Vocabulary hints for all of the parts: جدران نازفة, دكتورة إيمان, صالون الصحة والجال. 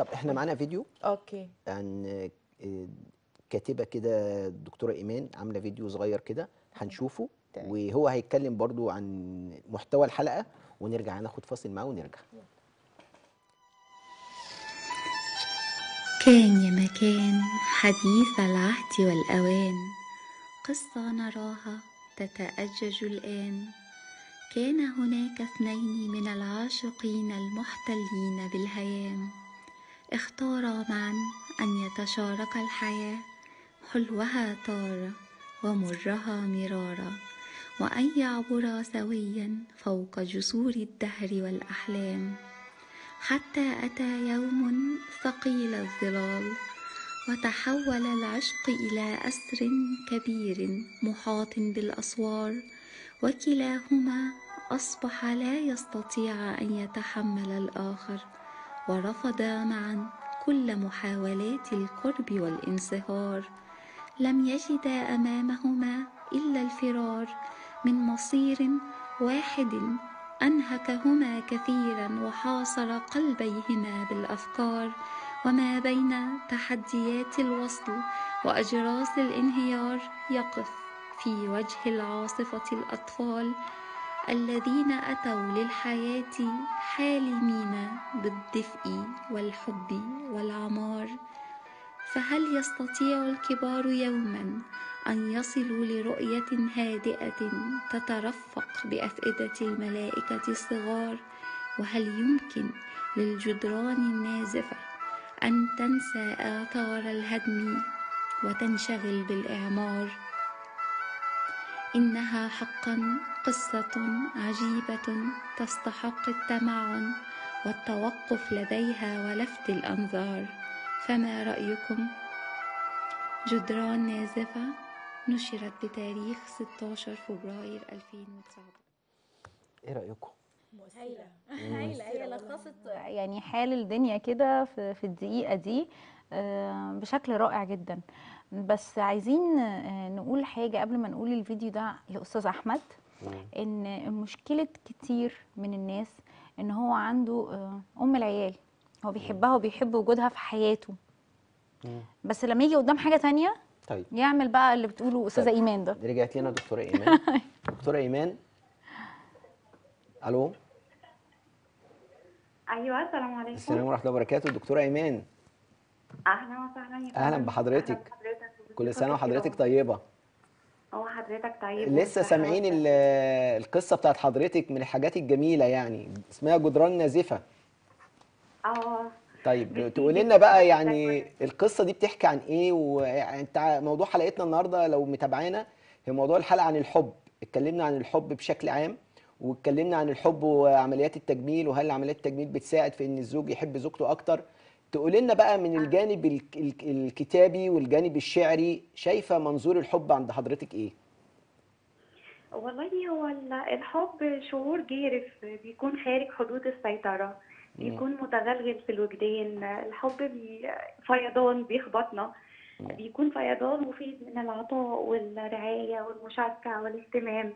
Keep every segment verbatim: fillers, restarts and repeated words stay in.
طب احنا معانا فيديو اوكي عن كاتبه كده دكتوره ايمان، عامله فيديو صغير كده هنشوفه وهو هيتكلم برضو عن محتوى الحلقه، ونرجع ناخد فاصل معاه ونرجع. كان يا مكان حديث العهد والاوان، قصه نراها تتأجج الآن. كان هناك اثنين من العاشقين المحتلين بالهيام، اختارا معا أن يتشاركا الحياة، حلوها تارة ومرها مرارا، وأن يعبرا سويا فوق جسور الدهر والأحلام. حتى أتى يوم ثقيل الظلال، وتحول العشق إلى أسر كبير محاط بالأسوار، وكلاهما أصبح لا يستطيع أن يتحمل الآخر، ورفضا معا كل محاولات القرب والانصهار. لم يجدا أمامهما إلا الفرار من مصير واحد أنهكهما كثيرا، وحاصر قلبيهما بالأفكار، وما بين تحديات الوصل وأجراس الانهيار يقف في وجه العاصفة الأطفال الذين أتوا للحياة حالمين بالدفء والحب والعمار. فهل يستطيع الكبار يوما أن يصلوا لرؤية هادئة تترفق بأفئدة الملائكة الصغار؟ وهل يمكن للجدران النازفة أن تنسى آثار الهدم وتنشغل بالإعمار؟ إنها حقا قصة عجيبة تستحق التمعن والتوقف لديها ولفت الأنظار. فما رأيكم؟ جدران نازفة نشرت بتاريخ ستة عشر فبراير ألفين وتسعة. إيه رأيكم؟ هايلة هايلة، هي لخصت يعني حال الدنيا كده في في الدقيقة دي بشكل رائع جدا. بس عايزين نقول حاجة قبل ما نقول الفيديو ده لأستاذ أحمد، إن مشكلة كتير من الناس إن هو عنده أم العيال، هو بيحبها وبيحب وجودها في حياته، بس لما يجي قدام حاجة تانية طيب يعمل بقى اللي بتقوله أستاذة طيب. إيمان ده رجعت لنا دكتورة إيمان. دكتورة إيمان، الو. ايوه السلام عليكم. السلام ورحمه الله وبركاته. دكتوره ايمان اهلا وسهلا. اهلا بحضرتك. كل سنه وحضرتك طيبه. هو حضرتك طيبه. لسه سامعين القصه بتاعت حضرتك من الحاجات الجميله، يعني اسمها جدران نازفه. اه طيب تقولي لنا بقى يعني القصه دي بتحكي عن ايه؟ وموضوع حلقتنا النهارده لو متابعانا هي موضوع الحلقه عن الحب. اتكلمنا عن الحب بشكل عام، واتكلمنا عن الحب وعمليات التجميل، وهل عمليات التجميل بتساعد في ان الزوج يحب زوجته اكتر. تقولي لنا بقى من الجانب الكتابي والجانب الشعري، شايفه منظور الحب عند حضرتك ايه؟ والله هو الحب شعور جارف بيكون خارج حدود السيطره، بيكون متغلغل في الوجدان. الحب فيضان بيخبطنا، بيكون فيضان مفيد من العطاء والرعايه والمشاركه والاهتمام.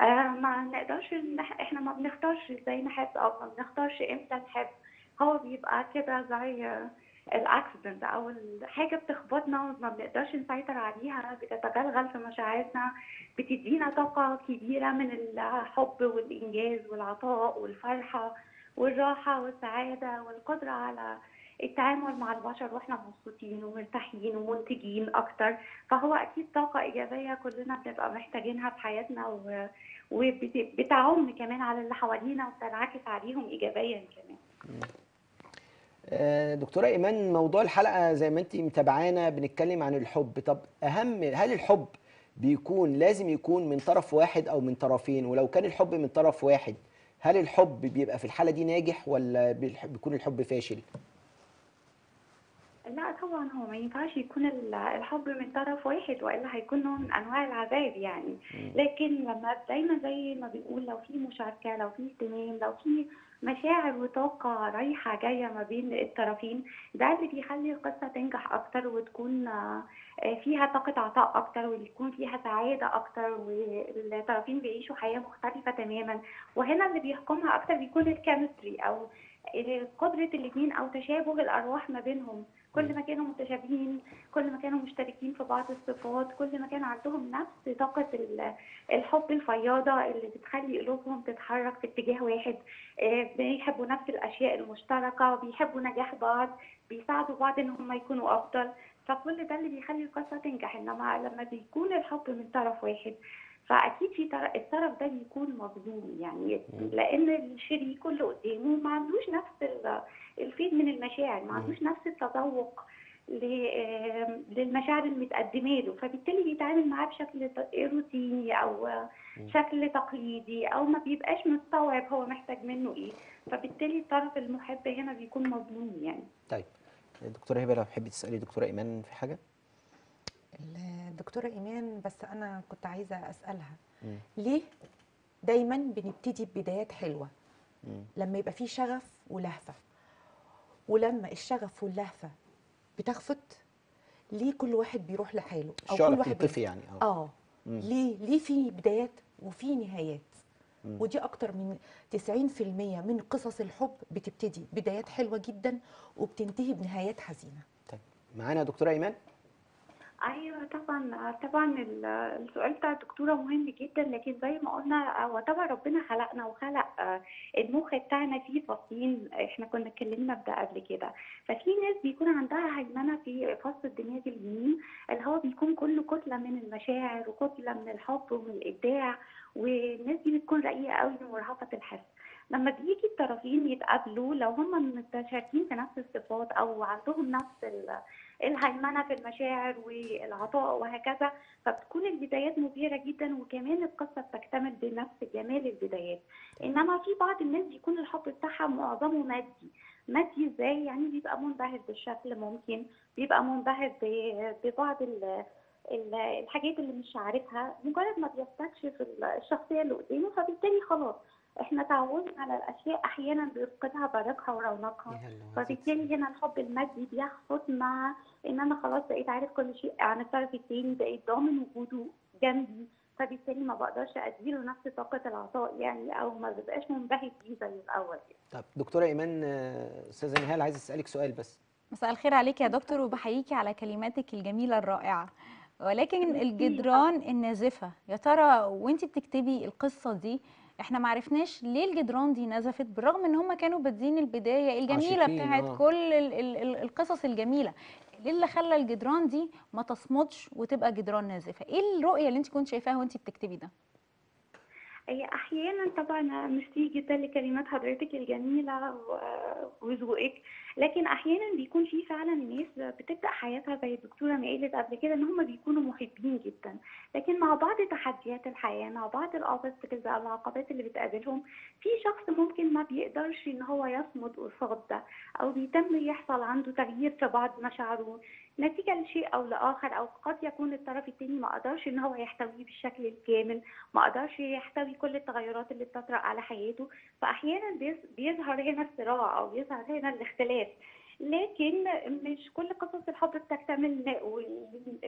آه ما نقدرش، احنا ما بنختارش ازاي نحب او ما بنختارش امتى نحب، هو بيبقى كده زي الاكسيدنت او حاجه بتخبطنا ما بنقدرش نسيطر عليها، بتتغلغل في مشاعرنا، بتدينا طاقه كبيره من الحب والانجاز والعطاء والفرحه والراحه والسعاده والقدره على التعامل مع البشر واحنا مبسوطين ومرتاحين ومنتجين اكتر. فهو اكيد طاقه ايجابيه كلنا بنبقى محتاجينها في حياتنا، وبتعم كمان على اللي حوالينا وبتنعكس عليهم ايجابيا كمان. دكتوره ايمان، موضوع الحلقه زي ما انت متابعانا بنتكلم عن الحب. طب اهم، هل الحب بيكون لازم يكون من طرف واحد او من طرفين؟ ولو كان الحب من طرف واحد، هل الحب بيبقى في الحاله دي ناجح ولا بيكون الحب فاشل؟ لا طبعا هو ما ينفعش يكون الحب من طرف واحد، والا هيكون نوع من انواع العذاب يعني. لكن لما دايما زي ما بنقول لو في مشاركه، لو في اهتمام، لو في مشاعر وطاقه رايحه جايه ما بين الطرفين، ده اللي بيخلي القصه تنجح اكتر وتكون فيها طاقه عطاء اكتر، ويكون فيها سعاده اكتر، والطرفين بيعيشوا حياه مختلفه تماما. وهنا اللي بيحكمها اكتر بيكون الكيمستري او قدرة الاثنين أو تشابه الأرواح ما بينهم، كل ما كانوا متشابهين، كل ما كانوا مشتركين في بعض الصفات، كل ما كان عندهم نفس طاقة الحب الفياضة اللي بتخلي قلوبهم تتحرك في اتجاه واحد، بيحبوا نفس الأشياء المشتركة، بيحبوا نجاح بعض، بيساعدوا بعض إن هم يكونوا أفضل، فكل ده اللي بيخلي القصة تنجح. إنما لما بيكون الحب من طرف واحد فأكيد في الطرف ده بيكون مظلوم، يعني لأن الشريك اللي قدامه ما عندوش نفس الفيض من المشاعر، ما عندوش نفس التذوق للمشاعر اللي متقدمه له، فبالتالي بيتعامل معاه بشكل روتيني أو شكل تقليدي، أو ما بيبقاش مستوعب هو محتاج منه إيه، فبالتالي الطرف المحب هنا بيكون مظلوم يعني. طيب دكتورة هبة لو تحبي تسألي دكتورة إيمان في حاجة؟ الدكتورة إيمان بس أنا كنت عايزة أسألها م. ليه دايما بنبتدي ببدايات حلوة م. لما يبقى فيه شغف ولهفة، ولما الشغف واللهفة بتخفت ليه كل واحد بيروح لحاله أو كل واحد بيطفي يعني أو. آه م. ليه ليه في بدايات وفي نهايات م. ودي أكتر من تسعين بالمية من قصص الحب بتبتدي بدايات حلوة جدا وبتنتهي بنهايات حزينة. طيب معانا دكتورة إيمان؟ ايوه طبعا طبعا السؤال بتاع الدكتوره مهم جدا، لكن زي ما قلنا هو طبعا ربنا خلقنا وخلق المخ بتاعنا فيه فصين، احنا كنا اتكلمنا بده قبل كده، ففي ناس بيكون عندها هيمنه في فص الدماغ اليمين اللي هو بيكون كله كتله من المشاعر وكتله من الحب ومن الابداع، والناس دي بتكون رقيقه قوي ومرهفه الحس. لما بيجي الطرفين يتقابلوا لو هما متشاركين في نفس الصفات او عندهم نفس الهيمنه في المشاعر والعطاء وهكذا، فبتكون البدايات مثيره جدا، وكمان القصه بتكتمل بنفس جمال البدايات. انما في بعض الناس بيكون الحب بتاعها معظمه مادي. مادي ازاي؟ يعني بيبقى منبهر بالشكل، ممكن بيبقى منبهر ببعض الحاجات اللي مش عارفها، مجرد ما بيستكشف الشخصيه اللي قدامه فبالتالي خلاص احنا تعودنا على الاشياء احيانا بيفقدها بريقها ورونقها، فبالتالي هنا الحب المادي بياخد مع ان انا خلاص بقيت عارف كل شيء عن الطرف الثاني، بقيت ضامن وجوده جنبي، فبالتالي ما بقدرش اديله نفس طاقه العطاء يعني، او ما ببقاش منبهر بيه زي الاول. طب دكتوره ايمان استاذه نهال عايزه اسالك سؤال بس. مساء الخير عليك يا دكتور وبحييكي على كلماتك الجميله الرائعه، ولكن الجدران النازفه يا ترى وانت بتكتبي القصه دي احنا ما عرفناش ليه الجدران دي نزفت بالرغم ان هم كانوا بادئين البدايه الجميله بتاعت آه. كل ال ال القصص الجميله، ليه اللي خلى الجدران دي ما تصمدش وتبقى جدران نازفه؟ ايه الرؤيه اللي انت كنت شايفاها وانت بتكتبي ده؟ هي احيانا طبعا ميرسي جدا لكلمات حضرتك الجميله وذوقك، لكن احيانا بيكون في فعلا ناس بتبدا حياتها زي الدكتوره ما قالت قبل كده ان هم بيكونوا محبين جدا، لكن مع بعض تحديات الحياه، مع بعض العقبات اللي بتقابلهم، في شخص ممكن ما بيقدرش ان هو يصمد قصاد ده، او بيتم يحصل عنده تغيير في بعض مشاعره نتيجه لشيء او لاخر، او قد يكون الطرف الثاني ما قدرش ان هو يحتويه بالشكل الكامل، ما قدرش يحتوي كل التغيرات اللي بتطرأ على حياته، فاحيانا بيظهر هنا الصراع او بيظهر هنا الاختلاف. لكن مش كل قصص الحب بتكتمل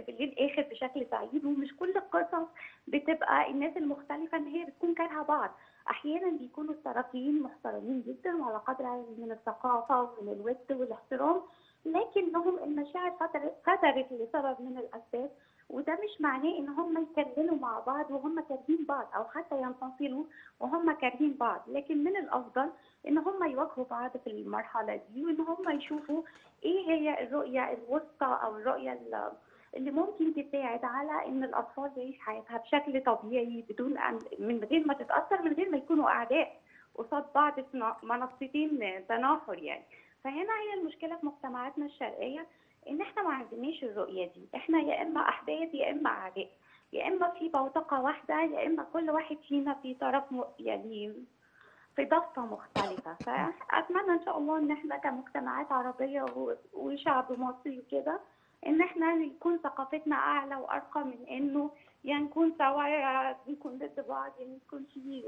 للاخر بشكل سعيد، ومش كل القصص بتبقى الناس المختلفه ان هي بتكون كارهه بعض، احيانا بيكونوا الطرفين محترمين جدا وعلى قدر من الثقافه ومن الود والاحترام، لكنهم المشاعر فترت لسبب من الاسباب، وده مش معناه ان هم يكملوا مع بعض وهم كارهين بعض، او حتى ينفصلوا وهم كارهين بعض، لكن من الافضل ان هم يواجهوا بعض في المرحله دي، وان هم يشوفوا ايه هي الرؤيه الوسطى او الرؤيه اللي ممكن تساعد على ان الاطفال تعيش حياتها بشكل طبيعي بدون ان من غير ما تتاثر، من غير ما يكونوا اعداء قصاد بعض في منصتين تنافر يعني. فهنا هي المشكله في مجتمعاتنا الشرقيه ان احنا ما عندناش الرؤيه دي، احنا يا اما احباب يا اما اعداء، يا اما في بوتقه واحده، يا اما كل واحد فينا في طرف يعني في ضفه مختلفه. فاتمنى ان شاء الله ان احنا كمجتمعات عربيه وشعب مصري وكده ان احنا يكون ثقافتنا اعلى وارقى من انه يا نكون سوا يا نكون ضد بعض، يعني يكون في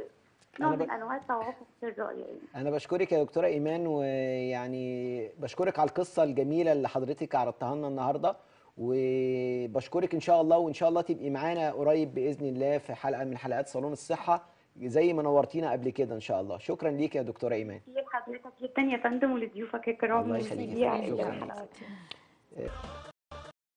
نوع من انواع التوافق في الرؤيه. انا بشكرك يا دكتوره ايمان، ويعني بشكرك على القصه الجميله اللي حضرتك عرضتها لنا النهارده، وبشكرك ان شاء الله، وان شاء الله تبقي معانا قريب باذن الله في حلقه من حلقات صالون الصحه زي ما نورتينا قبل كده ان شاء الله. شكرا ليك يا دكتوره ايمان. لحضرتك جدا يا فندم ولضيوفك الكرام. الله يخليك. شكرا.